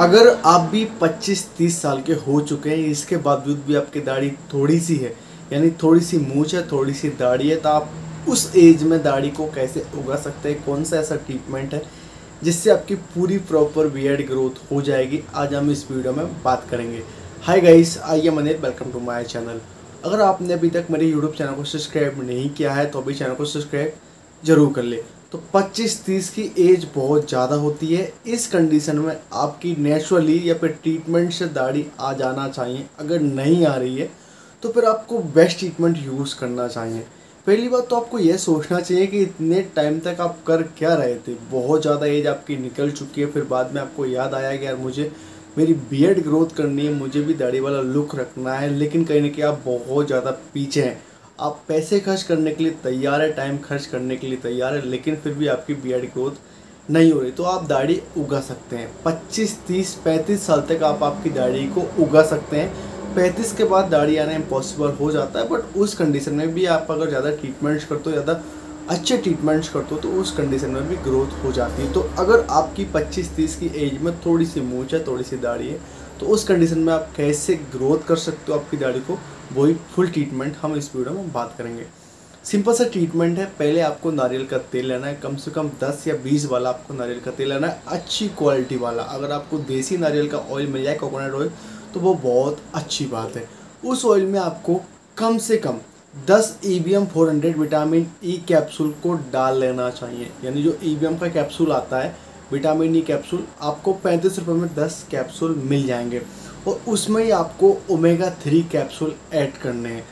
अगर आप भी 25-30 साल के हो चुके हैं, इसके बावजूद भी आपकी दाढ़ी थोड़ी सी है, यानी थोड़ी सी मूछ है, थोड़ी सी दाढ़ी है, तो आप उस एज में दाढ़ी को कैसे उगा सकते हैं, कौन सा ऐसा ट्रीटमेंट है जिससे आपकी पूरी प्रॉपर बियर्ड ग्रोथ हो जाएगी, आज हम इस वीडियो में बात करेंगे। Hi guys, I am Anil, welcome to my channel. अगर आपने अभी तक मेरे यूट्यूब चैनल को सब्सक्राइब नहीं किया है तो अभी चैनल को सब्सक्राइब जरूर कर ले। तो 25-30 की एज बहुत ज़्यादा होती है, इस कंडीशन में आपकी नेचुरली या फिर ट्रीटमेंट से दाढ़ी आ जाना चाहिए। अगर नहीं आ रही है तो फिर आपको बेस्ट ट्रीटमेंट यूज़ करना चाहिए। पहली बात तो आपको यह सोचना चाहिए कि इतने टाइम तक आप कर क्या रहे थे, बहुत ज़्यादा एज आपकी निकल चुकी है, फिर बाद में आपको याद आया कि यार मुझे मेरी बियर्ड ग्रोथ करनी है, मुझे भी दाढ़ी वाला लुक रखना है, लेकिन कहीं ना कहीं आप बहुत ज़्यादा पीछे हैं। आप पैसे खर्च करने के लिए तैयार है, टाइम खर्च करने के लिए तैयार है, लेकिन फिर भी आपकी बियर्ड ग्रोथ नहीं हो रही। तो आप दाढ़ी उगा सकते हैं 25-30-35 साल तक आप आपकी दाढ़ी को उगा सकते हैं। 35 के बाद दाढ़ी आना इम्पॉसिबल हो जाता है, बट उस कंडीशन में भी आप अगर ज़्यादा ट्रीटमेंट्स करते हो, ज़्यादा अच्छे ट्रीटमेंट्स करते हो, तो उस कंडीशन में भी ग्रोथ हो जाती है। तो अगर आपकी 25-30 की एज में थोड़ी सी मूंछ है, थोड़ी सी दाढ़ी है, तो उस कंडीशन में आप कैसे ग्रोथ कर सकते हो आपकी दाढ़ी को, वही फुल ट्रीटमेंट हम इस वीडियो में बात करेंगे। सिंपल सा ट्रीटमेंट है, पहले आपको नारियल का तेल लेना है, कम से कम 10 या 20 वाला आपको नारियल का तेल लेना है, अच्छी क्वालिटी वाला। अगर आपको देसी नारियल का ऑयल मिल जाए, कोकोनट ऑयल, तो वो बहुत अच्छी बात है। उस ऑयल में आपको कम से कम 10 EVM 400 विटामिन ई कैप्सूल को डाल लेना चाहिए। यानी जो EVM का कैप्सूल आता है, विटामिन ई कैप्सूल, आपको 35 रुपये में 10 कैप्सूल मिल जाएंगे, और उसमें ही आपको ओमेगा 3 कैप्सूल ऐड करने हैं।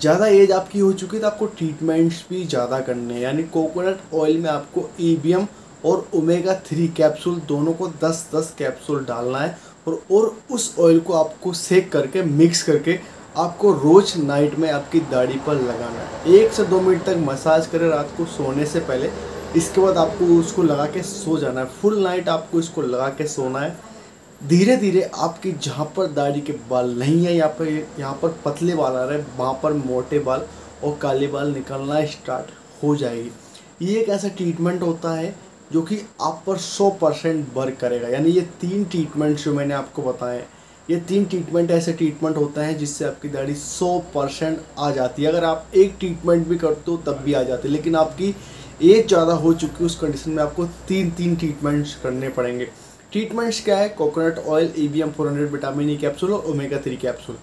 ज़्यादा एज आपकी हो चुकी है तो आपको ट्रीटमेंट्स भी ज़्यादा करने हैं, यानी कोकोनट ऑयल में आपको EVM और ओमेगा 3 कैप्सूल दोनों को 10-10 कैप्सूल डालना है, और उस ऑयल को आपको सेक करके, मिक्स करके आपको रोज़ नाइट में आपकी दाढ़ी पर लगाना है। 1 से 2 मिनट तक मसाज करें रात को सोने से पहले, इसके बाद आपको उसको लगा के सो जाना है। फुल नाइट आपको इसको लगा के सोना है। धीरे धीरे आपकी जहाँ पर दाढ़ी के बाल नहीं है, यहाँ पर पतले बाल आ रहे हैं, वहाँ पर मोटे बाल और काले बाल निकलना स्टार्ट हो जाएगी। ये एक ऐसा ट्रीटमेंट होता है जो कि आप पर 100% वर्क करेगा। यानी ये 3 ट्रीटमेंट जो मैंने आपको बताए, ये 3 ट्रीटमेंट ऐसे ट्रीटमेंट होता है जिससे आपकी दाढ़ी 100% आ जाती है। अगर आप एक ट्रीटमेंट भी करते हो तब भी आ जाती है, लेकिन आपकी एज ज़्यादा हो चुकी है, उस कंडीशन में आपको 3-3 ट्रीटमेंट्स करने पड़ेंगे। ट्रीटमेंट्स क्या है? Coconut oil, EVM 400 vitamin E capsule और ओमेगा 3 कैप्सूल।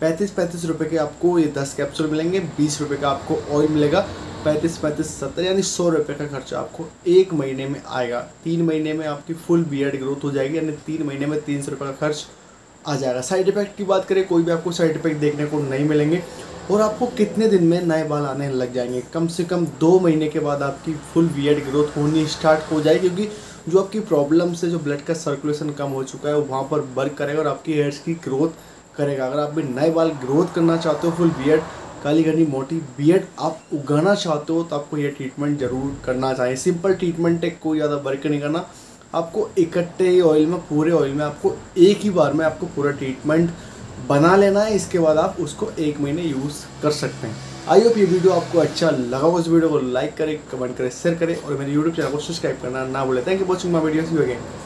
35-35 रुपये के आपको ये 10 कैप्सूल मिलेंगे, 20 रुपये का आपको ऑयल मिलेगा, 35-35-70 यानी 100 रुपये का खर्चा आपको 1 महीने में आएगा। 3 महीने में आपकी फुल बियर्ड ग्रोथ हो जाएगी, यानी 3 महीने में 300 रुपये का खर्च आ जाएगा। साइड इफेक्ट की बात करें, कोई भी आपको साइड इफेक्ट देखने को नहीं मिलेंगे, और आपको कितने दिन में नए बाल आने लग जाएंगे, कम से कम 2 महीने के बाद आपकी फुल बियर्ड ग्रोथ होनी स्टार्ट हो जाएगी, क्योंकि जो आपकी प्रॉब्लम से जो ब्लड का सर्कुलेशन कम हो चुका है वो वहाँ पर वर्क करेगा और आपकी हेयर्स की ग्रोथ करेगा। अगर आप भी नए बाल ग्रोथ करना चाहते हो, फुल बियर्ड, काली घनी मोटी बियर्ड आप उगाना चाहते हो, तो आपको यह ट्रीटमेंट ज़रूर करना चाहिए। सिंपल ट्रीटमेंट है, कोई ज़्यादा वर्क नहीं करना। आपको इकट्ठे ही ऑयल में, पूरे ऑयल में आपको एक ही बार में आपको पूरा ट्रीटमेंट बना लेना है। इसके बाद आप उसको 1 महीने यूज़ कर सकते हैं। आई होप ये वीडियो आपको अच्छा लगा हो। इस वीडियो को लाइक करें, कमेंट करें, शेयर करें, और मेरे यूट्यूब चैनल को सब्सक्राइब करना ना भूलें। Thank you watching my video, see you again.